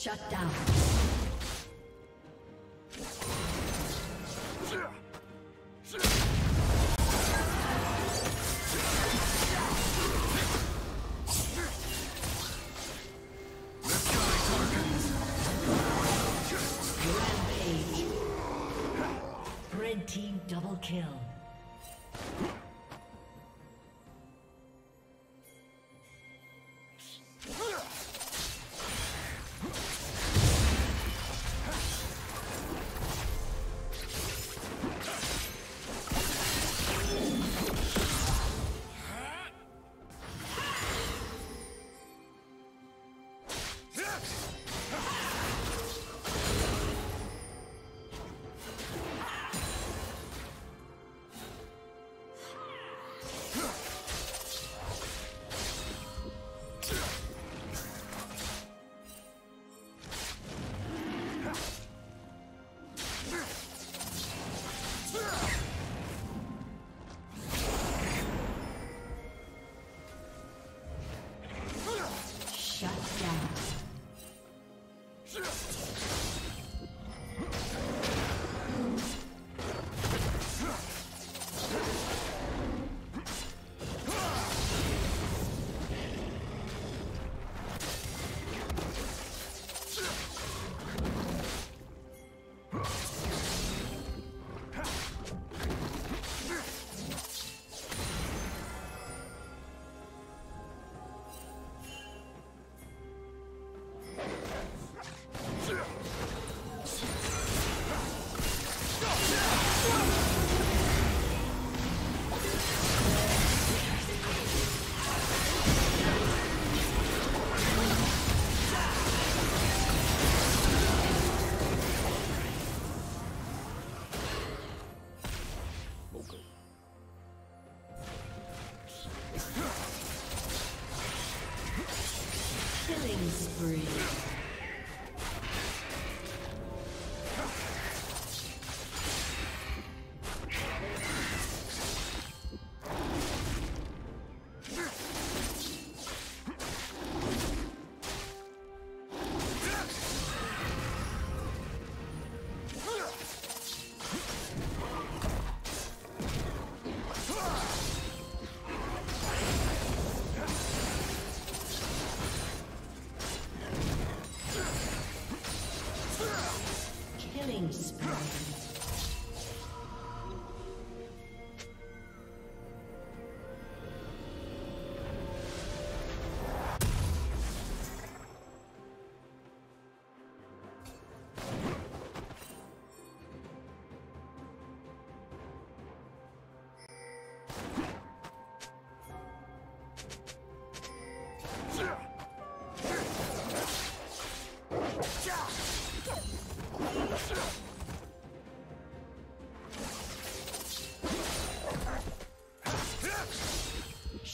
Shut down. Rampage. Red team double kill.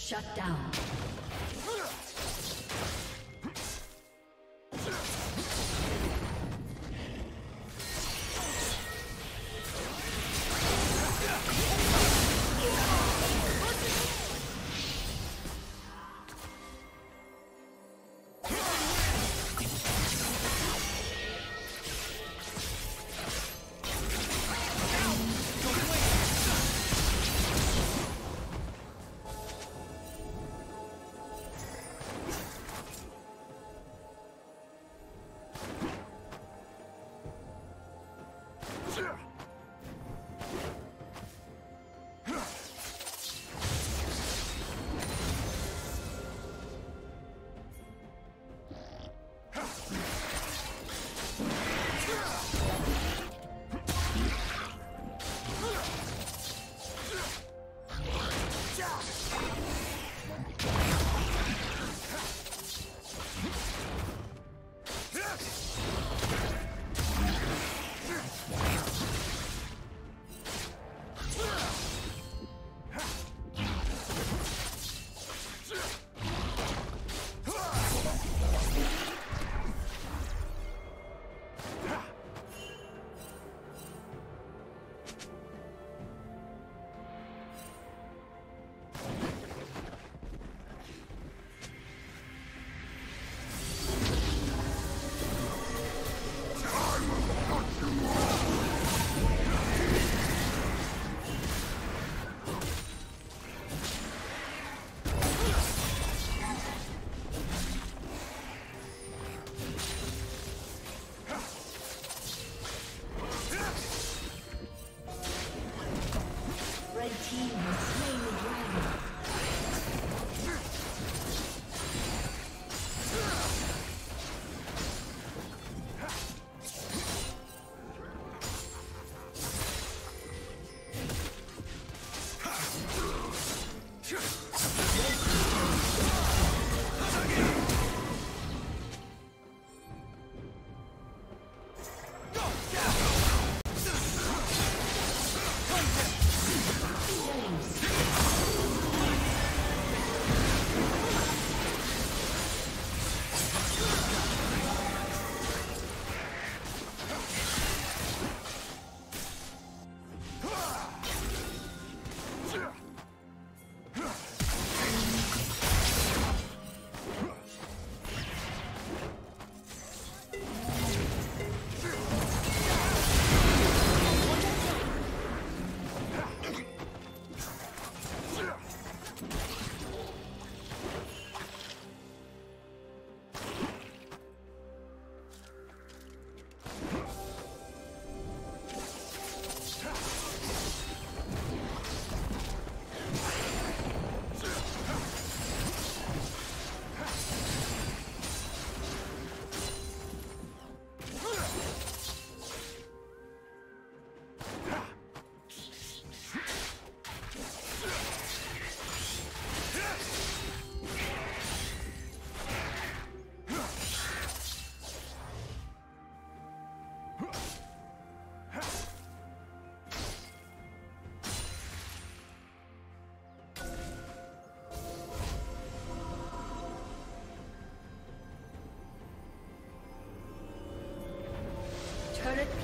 Shut down.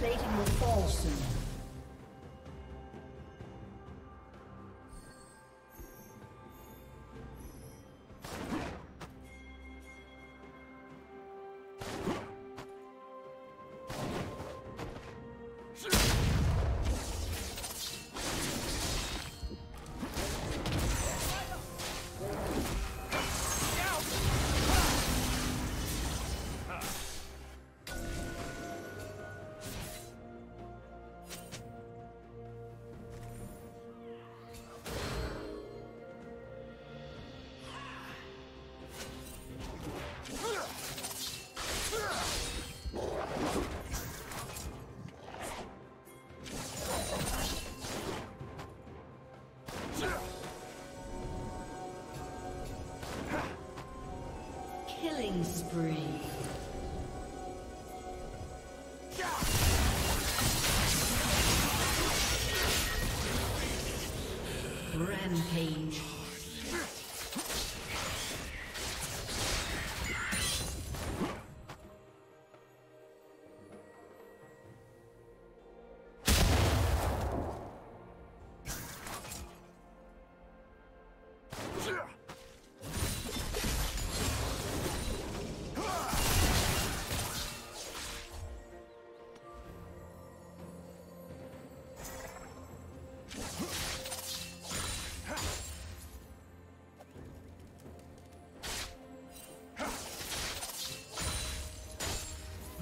plating will fall soon. Killing spree. Rampage.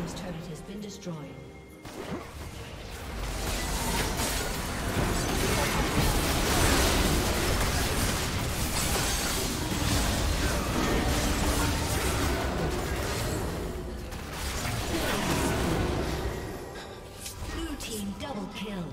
Team's turret has been destroyed. Blue team double kill.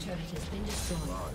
turret has been destroyed.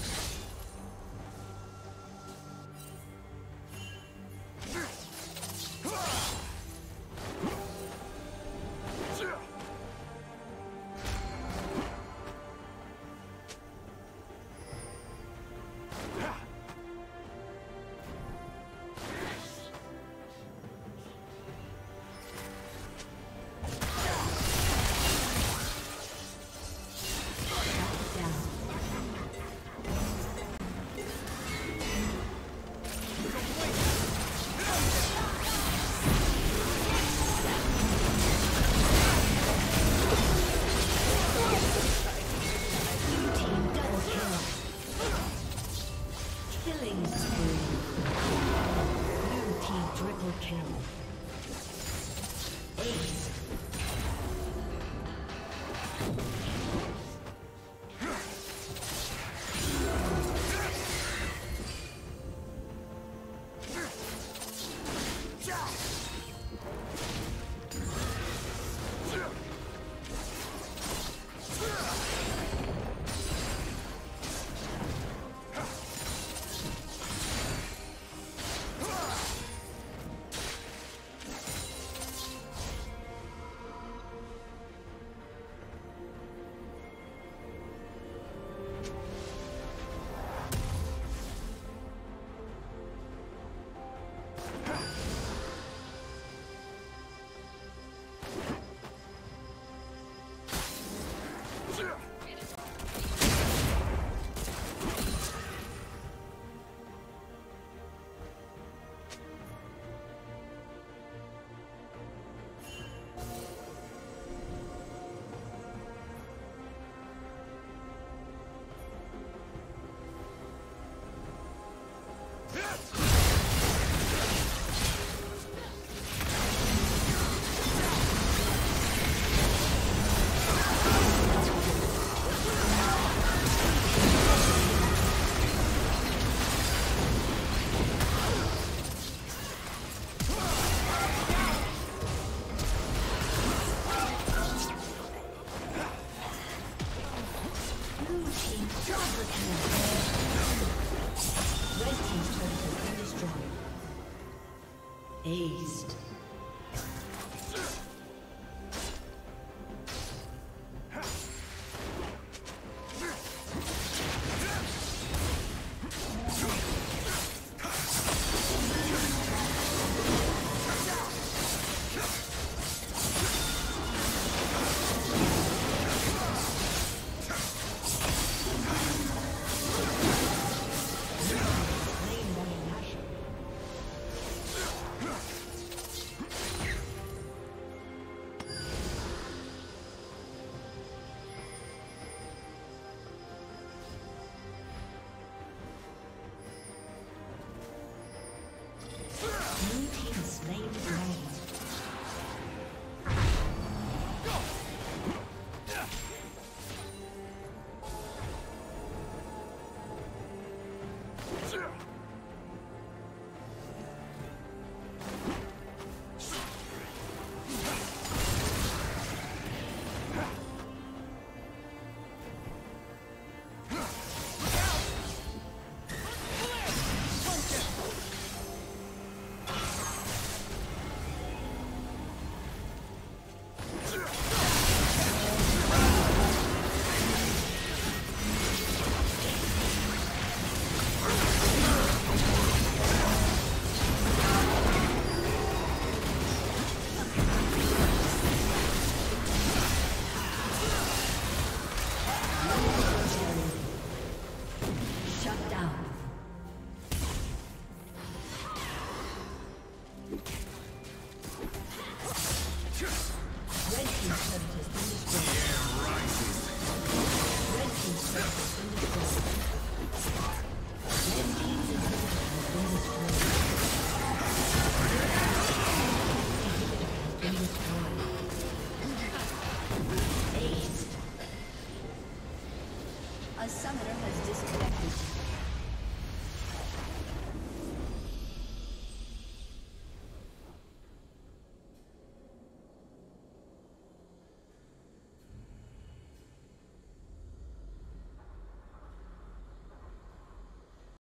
Aced. Summoner has disconnected.